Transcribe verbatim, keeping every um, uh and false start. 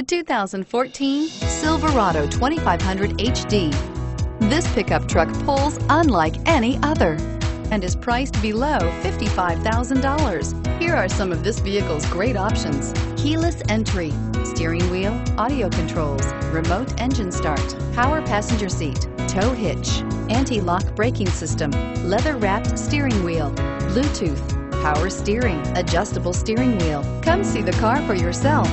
The two thousand fourteen Silverado twenty-five hundred H D. This pickup truck pulls unlike any other and is priced below fifty-five thousand dollars. Here are some of this vehicle's great options: keyless entry, steering wheel audio controls, remote engine start, power passenger seat, tow hitch, anti-lock braking system, leather-wrapped steering wheel, Bluetooth, power steering, adjustable steering wheel. Come see the car for yourself.